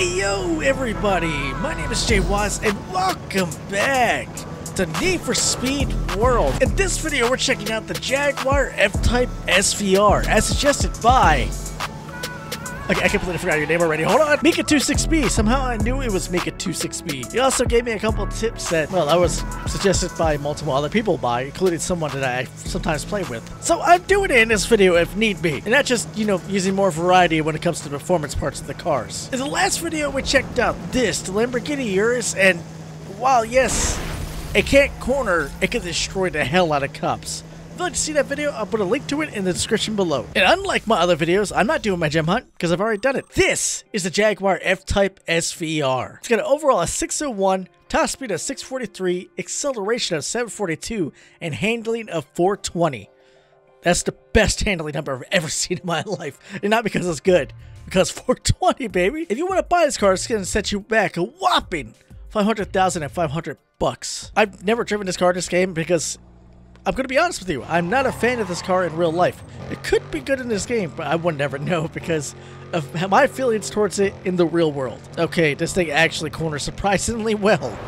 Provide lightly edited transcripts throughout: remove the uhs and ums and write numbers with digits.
Hey yo everybody, my name is Jay Was and welcome back to Need for Speed World. In this video we're checking out the Jaguar F-Type SVR as suggested by... Okay, I completely forgot your name already, hold on! Mika 26B, somehow I knew it was Mika 26B. He also gave me a couple tips that, well, I was suggested by multiple other people by, including someone that I sometimes play with. So I'm doing it in this video if need be, and not just, you know, using more variety when it comes to the performance parts of the cars. In the last video we checked out this, the Lamborghini Urus, and while yes, it can't corner, it can destroy the hell out of cups. If you'd like to see that video, I'll put a link to it in the description below. And unlike my other videos, I'm not doing my gem hunt because I've already done it. This is the Jaguar F-Type SVR. It's got an overall of 601, top speed of 643, acceleration of 742, and handling of 420. That's the best handling number I've ever seen in my life. And not because it's good, because 420, baby. If you want to buy this car, it's going to set you back a whopping $500,500 bucks. I've never driven this car in this game because... I'm gonna be honest with you, I'm not a fan of this car in real life. It could be good in this game, but I would never know because of my feelings towards it in the real world. Okay, this thing actually corners surprisingly well.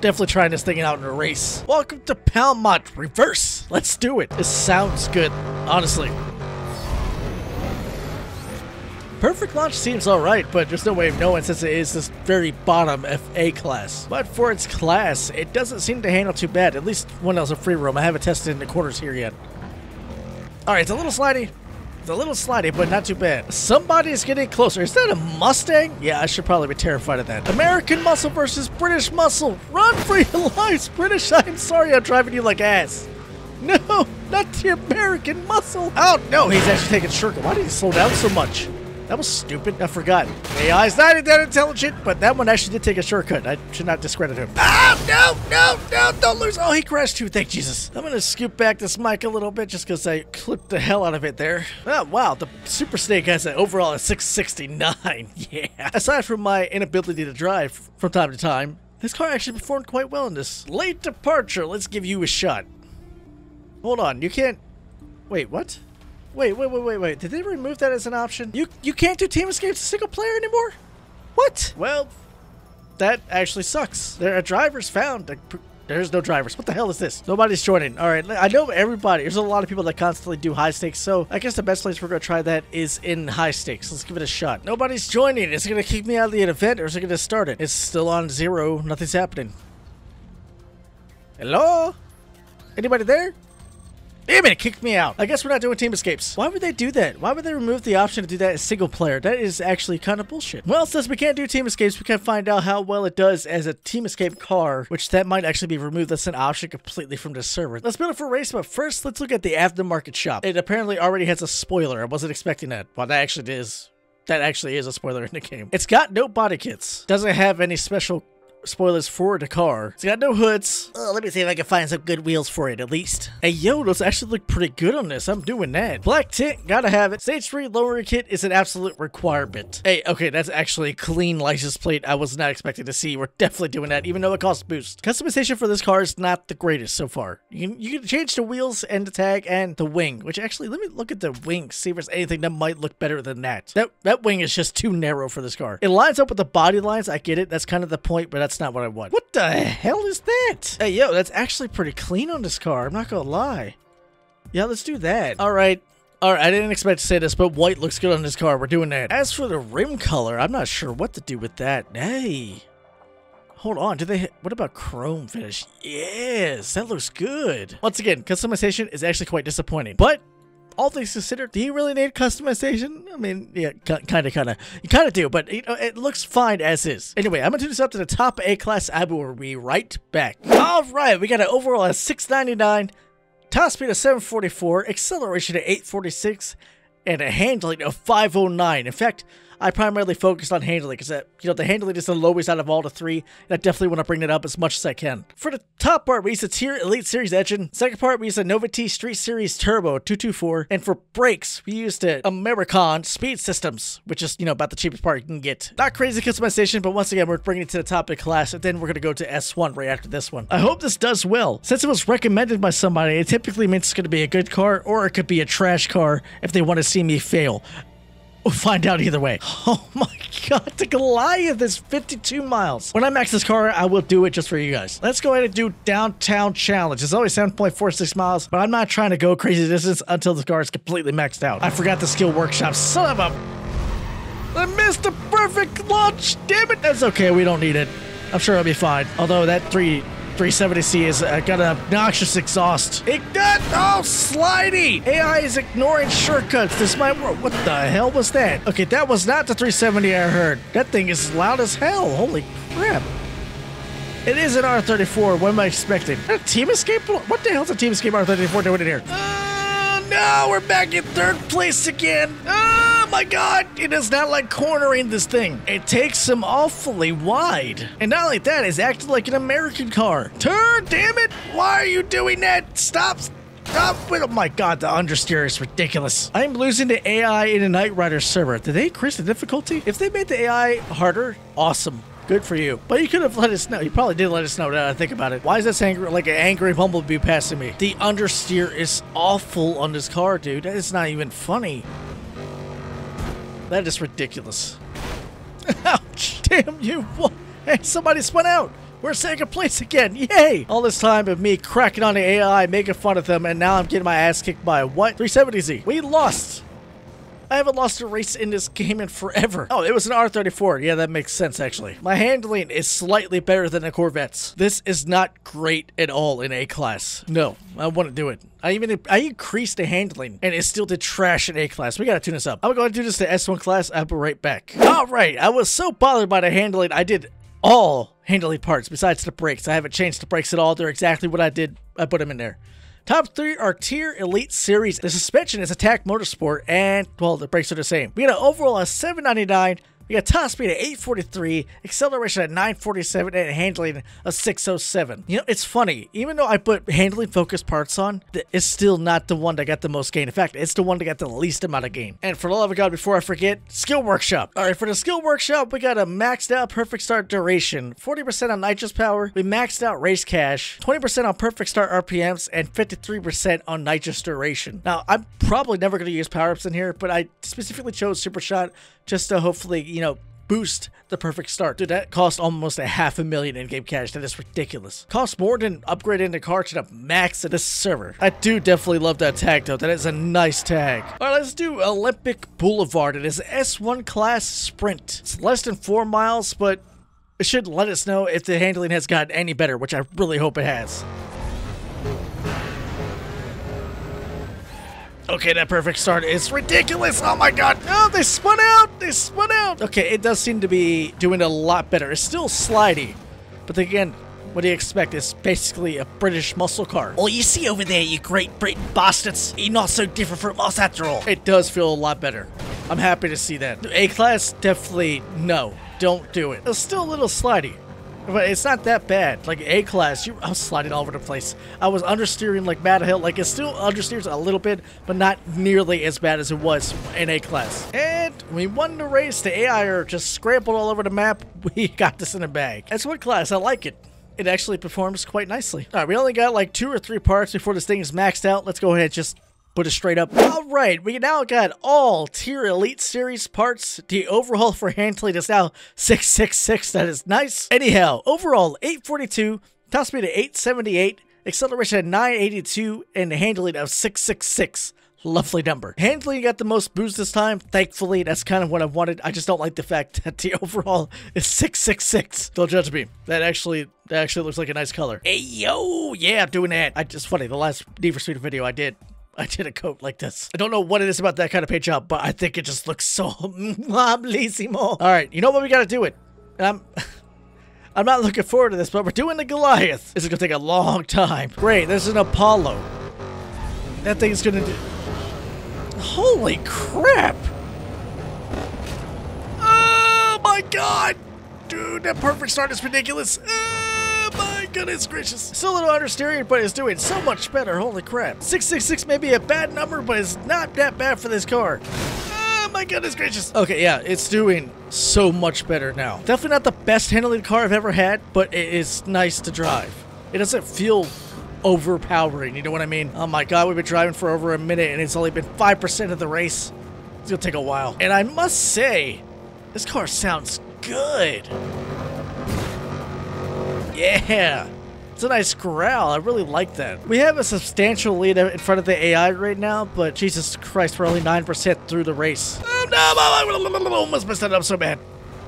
Definitely trying this thing out in a race. Welcome to Palmont Reverse! Let's do it! This sounds good, honestly. Perfect launch seems alright, but there's no way of knowing since it is this very bottom FA class. But for its class, it doesn't seem to handle too bad, at least when I was in free roam. I haven't tested in the corners here yet. Alright, it's a little slidey. It's a little slidey, but not too bad. Somebody's getting closer. Is that a Mustang? Yeah, I should probably be terrified of that. American muscle versus British muscle. Run for your lives, British. I'm sorry I'm driving you like ass. No, not the American muscle. Oh, no, he's actually taking a shortcut. Why did he slow down so much? That was stupid. I forgot. AI's not that intelligent, but that one actually did take a shortcut. I should not discredit him. Ah, no, don't lose. Oh, he crashed too. Thank Jesus. I'm going to scoop back this mic a little bit just because I clipped the hell out of it there. Oh, wow. The Super Snake has an overall of 669. Yeah. Aside from my inability to drive from time to time, this car actually performed quite well in this. Late departure. Let's give you a shot. Hold on. You can't... Wait, what? Wait, did they remove that as an option? You can't do team escapes to single player anymore? What? Well, that actually sucks. There are drivers found. There's no drivers. What the hell is this? Nobody's joining. All right, I know everybody. There's a lot of people that constantly do high stakes, so I guess the best place we're going to try that is in high stakes. Let's give it a shot. Nobody's joining. Is it going to kick me out of the event or is it going to start it? It's still on zero. Nothing's happening. Hello? Anybody there? Damn it, it kicked me out. I guess we're not doing team escapes. Why would they do that? Why would they remove the option to do that as single player? That is actually kind of bullshit. Well, since we can't do team escapes, we can't find out how well it does as a team escape car, which that might actually be removed as an option completely from the server. Let's build it for a race, but first, let's look at the aftermarket shop. It apparently already has a spoiler. I wasn't expecting that. Well, that actually is. That actually is a spoiler in the game. It's got no body kits. Doesn't have any special spoilers for the car. It's got no hoods. Oh, let me see if I can find some good wheels for it at least. Hey, yo, those actually look pretty good on this. I'm doing that. Black tint, gotta have it. Stage 3 lowering kit is an absolute requirement. Hey, okay, that's actually a clean license plate I was not expecting to see. We're definitely doing that, even though it costs boost. Customization for this car is not the greatest so far. You can change the wheels and the tag and the wing, which actually, let me look at the wing, see if there's anything that might look better than that. That wing is just too narrow for this car. It lines up with the body lines. I get it. That's kind of the point, but that's not what I want. What the hell is that? Hey, yo, that's actually pretty clean on this car. I'm not gonna lie. Yeah, let's do that. All right, I didn't expect to say this, but white looks good on this car. We're doing that. As for the rim color, I'm not sure what to do with that. Hey, hold on. What about chrome finish? Yes, that looks good. Once again, customization is actually quite disappointing, but all things considered, do you really need customization? I mean, yeah, kind of. You kind of do, but you know, it looks fine as is. Anyway, I'm going to do this up to the top A class. I will be right back. All right, we got an overall of 699, top speed of 744, acceleration of 846, and a handling of 509. In fact, I primarily focused on handling because you know, the handling is the lowest out of all the three, and I definitely want to bring that up as much as I can. For the top part, we use the Tier Elite Series engine. Second part, we use the Nova-T Street Series Turbo 224. And for brakes, we used the American Speed Systems, which is, you know, about the cheapest part you can get. Not crazy customization, but once again, we're bringing it to the top of the class, and then we're going to go to S1 right after this one. I hope this does well. Since it was recommended by somebody, it typically means it's going to be a good car, or it could be a trash car if they want to see me fail. We'll find out either way. Oh my God, the Goliath is 52 miles. When I max this car, I will do it just for you guys. Let's go ahead and do downtown challenge. It's always 7.46 miles, but I'm not trying to go crazy distance until the car is completely maxed out. I forgot the skill workshop, son of a... I missed the perfect launch, damn it. That's okay, we don't need it. I'm sure I'll be fine. Although that 370C has got an obnoxious exhaust. Ignite! Oh, slidey! AI is ignoring shortcuts. This might work. What the hell was that? Okay, that was not the 370 I heard. That thing is loud as hell. Holy crap. It is an R34. What am I expecting? A team escape? What the hell is a team escape R34 doing in here? No! We're back in third place again. Oh my God, it is not like cornering this thing. It takes him awfully wide. And not only that, it's acting like an American car. Turn, damn it! Why are you doing that? Stop! Stop! Oh my God, the understeer is ridiculous. I'm losing to AI in a Knight Rider server. Did they increase the difficulty? If they made the AI harder, awesome. Good for you. But you could have let us know. You probably did let us know now that I think about it. Why is this angry, like an angry bumblebee passing me? The understeer is awful on this car, dude. That is not even funny. That is ridiculous. Ouch. Damn you. What? Hey, somebody spun out. We're second place again. Yay. All this time of me cracking on the AI, making fun of them, and now I'm getting my ass kicked by what? 370Z. We lost. I haven't lost a race in this game in forever. Oh, it was an R34. Yeah, that makes sense, actually. My handling is slightly better than the Corvettes. This is not great at all in A-Class. No, I wouldn't do it. I increased the handling, and it still did trash in A-Class. We gotta tune this up. I'm going to do this to S1 class. I'll be right back. All right, I was so bothered by the handling, I did all handling parts besides the brakes. I haven't changed the brakes at all. They're exactly what I did. I put them in there. Top three are Tier Elite Series. The suspension is Attack Motorsport, and, well, the brakes are the same. We got an overall at 799. We got top speed at 843, acceleration at 947, and handling of 607. You know, it's funny. Even though I put handling-focused parts on, it's still not the one that got the most gain. In fact, it's the one that got the least amount of gain. And for the love of God, before I forget, Skill Workshop. All right, for the Skill Workshop, we got a maxed out Perfect Start Duration, 40% on nitrous power. We maxed out Race Cash, 20% on Perfect Start RPMs, and 53% on nitrous duration. Now, I'm probably never going to use power-ups in here, but I specifically chose Super Shot just to hopefully, you know, boost the perfect start. Dude, that cost almost $500,000 in-game cash. That is ridiculous. Costs more than upgrading the car to the max of this server. I do definitely love that tag, though. That is a nice tag. All right, let's do Olympic Boulevard. It is S1 class sprint. It's less than 4 miles, but it should let us know if the handling has gotten any better, which I really hope it has. Okay, that perfect start is ridiculous. Oh my God. Oh, they spun out. They spun out. Okay, it does seem to be doing a lot better. It's still slidey. But again, what do you expect? It's basically a British muscle car. Well, you see over there, you Great Britain bastards. You're not so different from us after all. It does feel a lot better. I'm happy to see that. A-Class, definitely no. Don't do it. It's still a little slidey. But it's not that bad. Like A-Class, I was sliding all over the place. I was understeering like mad hell. Like it still understeers a little bit, but not nearly as bad as it was in A-Class. And we won the race. The AI just scrambled all over the map. We got this in a bag. That's one class. I like it. It actually performs quite nicely. All right, we only got like 2 or 3 parts before this thing is maxed out. Let's go ahead and just put it straight up. All right, we now got all Tier Elite Series parts. The overhaul for handling is now 666. That is nice. Anyhow, overall 842, top speed at 878, acceleration at 982, and handling of 666. Lovely number. Handling got the most boost this time. Thankfully, that's kind of what I wanted. I just don't like the fact that the overall is 666. Don't judge me. That actually looks like a nice color. Hey, yo, yeah, I'm doing that. It's funny, the last Need for Speed video I did a coat like this. I don't know what it is about that kind of paint job, but I think it just looks so blissimo. All right, you know what? We got to do it. And I'm not looking forward to this, but we're doing the Goliath. This is going to take a long time. Great, this is an Apollo. That thing's going to do... Holy crap. Oh, my God. Dude, that perfect start is ridiculous. My goodness gracious. Still a little understeering, but it's doing so much better. Holy crap. 666 may be a bad number, but it's not that bad for this car. Oh my goodness gracious. Okay, yeah, it's doing so much better now. Definitely not the best handling car I've ever had, but it is nice to drive. It doesn't feel overpowering, you know what I mean? Oh my God, we've been driving for over a minute, and it's only been 5% of the race. It's gonna take a while. And I must say, this car sounds good. Yeah. It's a nice growl. I really like that. We have a substantial lead in front of the AI right now, but Jesus Christ, we're only 9% through the race. Oh, no, I almost messed that up so bad.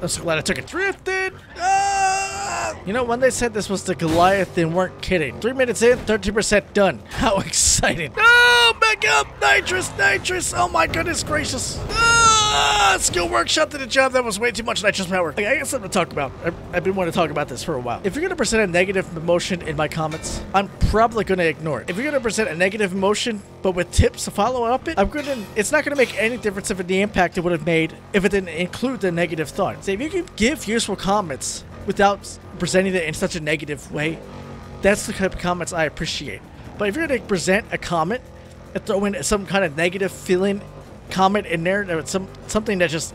I'm so glad I took it. Drifted. Ah! You know, when they said this was the Goliath, they weren't kidding. 3 minutes in, 13% done. How exciting. Oh, back up. Nitrous, nitrous. Oh, my goodness gracious. Ah, skill workshop did a job that was way too much nitrous power. Like, I got something to talk about. I've been wanting to talk about this for a while. If you're going to present a negative emotion in my comments, I'm probably going to ignore it. If you're going to present a negative emotion, but with tips to follow up it, it's not going to make any difference if the impact it would have made if it didn't include the negative thought. So if you can give useful comments without presenting it in such a negative way, that's the kind of comments I appreciate. But if you're going to present a comment and throw in some kind of negative feeling comment in there, it's something that just,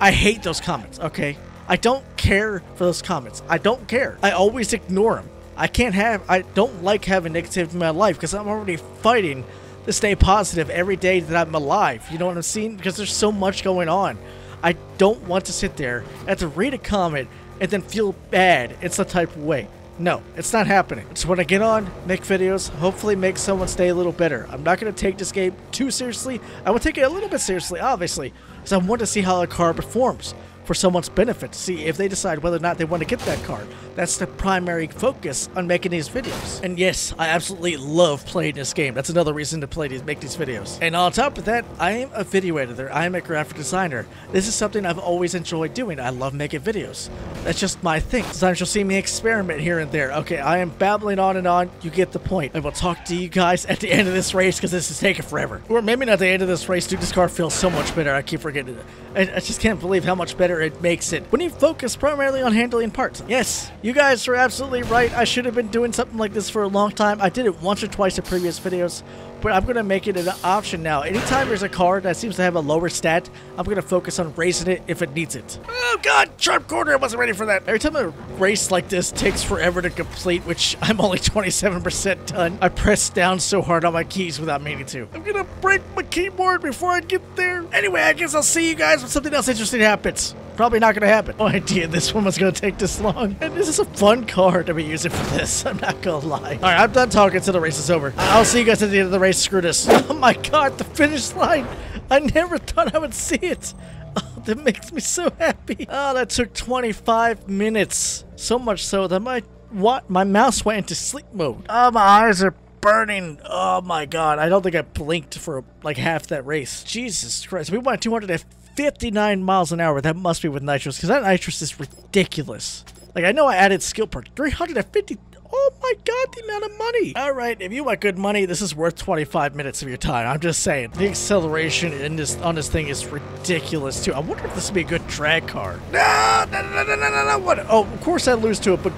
I hate those comments. Okay, I don't care for those comments. I don't care. I always ignore them. I don't like having negativity in my life because I'm already fighting to stay positive every day that I'm alive. You know what I'm saying? Because there's so much going on. I don't want to sit there and have to read a comment and then feel bad. It's the type of way. No, it's not happening. Just when I get on, make videos, hopefully make someone's day a little better. I'm not going to take this game too seriously. I will take it a little bit seriously, obviously, because I want to see how a car performs for someone's benefit, to see if they decide whether or not they want to get that car. That's the primary focus on making these videos. And yes, I absolutely love playing this game. That's another reason to make these videos. And on top of that, I am a video editor. I am a graphic designer. This is something I've always enjoyed doing. I love making videos. That's just my thing. Sometimes you'll see me experiment here and there. Okay, I am babbling on and on. You get the point. I will talk to you guys at the end of this race because this is taking forever. Or maybe not the end of this race. Dude, this car feels so much better. I keep forgetting it. I just can't believe how much better it makes it when you focus primarily on handling parts. Yes, you guys are absolutely right. I should have been doing something like this for a long time. I did it once or twice in previous videos, but I'm gonna make it an option now. Anytime there's a car that seems to have a lower stat, I'm gonna focus on raising it if it needs it. Oh god, sharp corner, I wasn't ready for that. Every time a race like this takes forever to complete, which I'm only 27% done, I press down so hard on my keys without meaning to. I'm gonna break my keyboard before I get there. Anyway, I guess I'll see you guys when something else interesting happens. Probably not gonna happen. No idea this one was gonna take this long. And this is a fun car to be using for this. I'm not gonna lie. Alright, I'm done talking until the race is over. I'll see you guys at the end of the race. Screw this. Oh my god, the finish line. I never thought I would see it. Oh, that makes me so happy. Oh, that took 25 minutes. So much so that my mouse went into sleep mode. Oh, my eyes are burning. Oh my god. I don't think I blinked for like half that race. Jesus Christ. We went 259 miles an hour. That must be with nitrous, because that nitrous is ridiculous. Like, I know I added skill perk. 350. Oh my god, the amount of money. All right, if you want good money, this is worth 25 minutes of your time. I'm just saying, the acceleration in this on this thing is ridiculous too. I wonder if this would be a good drag car. No, no, no, no, no, no, no. What? Oh, of course I lose to it, but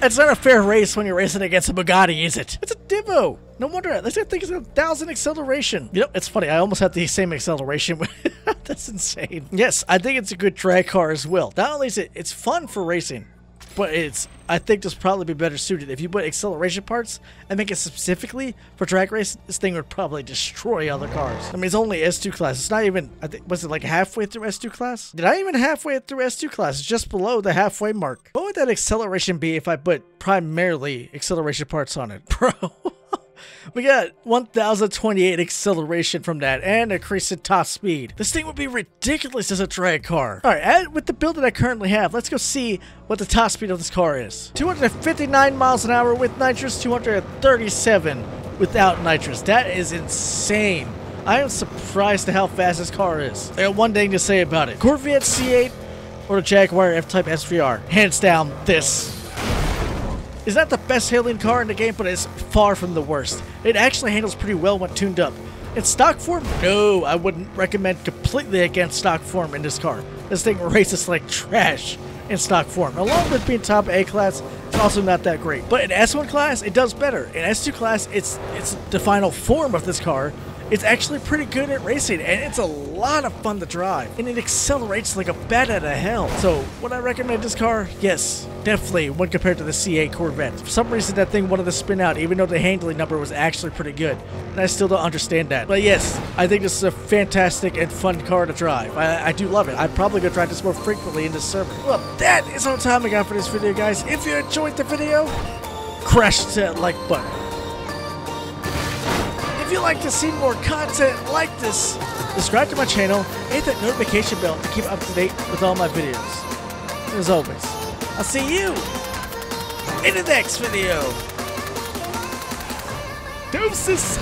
it's not a fair race when you're racing against a Bugatti, is it? It's a Divo. No wonder. This thing is 1,000 acceleration. You know, it's funny. I almost had the same acceleration. That's insane. Yes, I think it's a good drag car as well. Not only is it's fun for racing, but I think this probably be better suited. If you put acceleration parts and make it specifically for drag race, this thing would probably destroy other cars. I mean, it's only S2 class. It's not even, I think, was it like halfway through S2 class? Did I even halfway through S2 class? It's just below the halfway mark. What would that acceleration be if I put primarily acceleration parts on it? Bro. We got 1,028 acceleration from that and increase in top speed. This thing would be ridiculous as a drag car. All right, with the build that I currently have, let's go see what the top speed of this car is. 259 miles an hour with nitrous, 237 without nitrous. That is insane. I am surprised at how fast this car is. I got one thing to say about it. Corvette C8 or the Jaguar F-Type SVR. Hands down, this is not the best handling car in the game, but it's far from the worst. It actually handles pretty well when tuned up. In stock form, no, I wouldn't recommend completely against stock form in this car. This thing races like trash in stock form. Along with being top A class, it's also not that great. But in S1 class, it does better. In S2 class, it's the final form of this car. It's actually pretty good at racing, and it's a lot of fun to drive, and it accelerates like a bat out of hell. So would I recommend this car? Yes, definitely, when compared to the C8 Corvette. For some reason, that thing wanted to spin out, even though the handling number was actually pretty good, and I still don't understand that. But yes, I think this is a fantastic and fun car to drive. I do love it. I'm probably going to drive this more frequently in this server. Well, that is all time I got for this video, guys. If you enjoyed the video, crash that like button. If you like to see more content like this, subscribe to my channel, hit that notification bell to keep up to date with all my videos. And as always, I'll see you in the next video. Deuces!